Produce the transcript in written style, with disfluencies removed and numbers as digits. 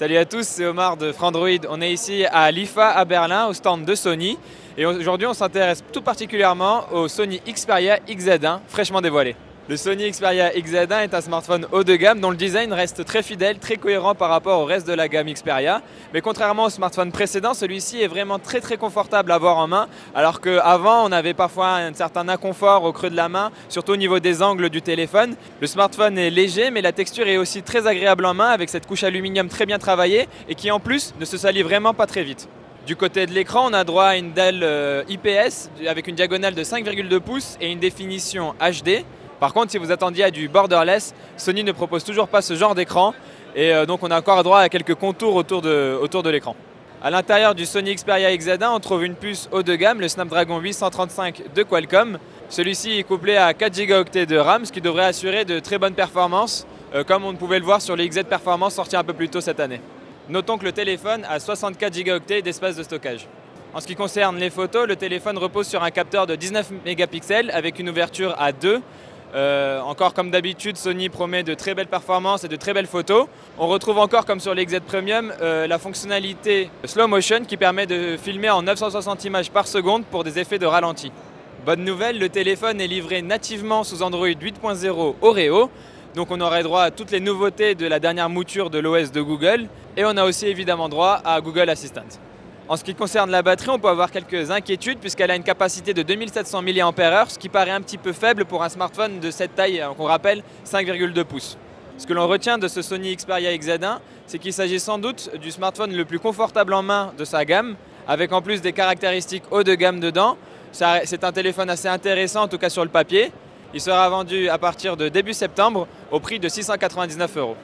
Salut à tous, c'est Omar de Frandroid. On est ici à l'IFA à Berlin, au stand de Sony. Et aujourd'hui, on s'intéresse tout particulièrement au Sony Xperia XZ1, fraîchement dévoilé. Le Sony Xperia XZ1 est un smartphone haut de gamme dont le design reste très fidèle, très cohérent par rapport au reste de la gamme Xperia. Mais contrairement au smartphone précédent, celui-ci est vraiment très confortable à avoir en main, alors qu'avant on avait parfois un certain inconfort au creux de la main, surtout au niveau des angles du téléphone. Le smartphone est léger, mais la texture est aussi très agréable en main avec cette couche aluminium très bien travaillée et qui en plus ne se salit vraiment pas très vite. Du côté de l'écran, on a droit à une dalle IPS avec une diagonale de 5,2 pouces et une définition HD. Par contre, si vous attendiez à du borderless, Sony ne propose toujours pas ce genre d'écran et donc on a encore droit à quelques contours autour de l'écran. À l'intérieur du Sony Xperia XZ1, on trouve une puce haut de gamme, le Snapdragon 835 de Qualcomm. Celui-ci est couplé à 4 Go de RAM, ce qui devrait assurer de très bonnes performances, comme on pouvait le voir sur le XZ Performance sorti un peu plus tôt cette année. Notons que le téléphone a 64 Go d'espace de stockage. En ce qui concerne les photos, le téléphone repose sur un capteur de 19 mégapixels avec une ouverture à 2. Encore comme d'habitude, Sony promet de très belles performances et de très belles photos. On retrouve encore comme sur les XZ Premium la fonctionnalité Slow Motion qui permet de filmer en 960 images par seconde pour des effets de ralenti. Bonne nouvelle, le téléphone est livré nativement sous Android 8.0 Oreo. Donc on aurait droit à toutes les nouveautés de la dernière mouture de l'OS de Google. Et on a aussi évidemment droit à Google Assistant. En ce qui concerne la batterie, on peut avoir quelques inquiétudes puisqu'elle a une capacité de 2700 mAh, ce qui paraît un petit peu faible pour un smartphone de cette taille, qu'on rappelle 5,2 pouces. Ce que l'on retient de ce Sony Xperia XZ1, c'est qu'il s'agit sans doute du smartphone le plus confortable en main de sa gamme, avec en plus des caractéristiques haut de gamme dedans. C'est un téléphone assez intéressant, en tout cas sur le papier. Il sera vendu à partir de début septembre au prix de 699 €.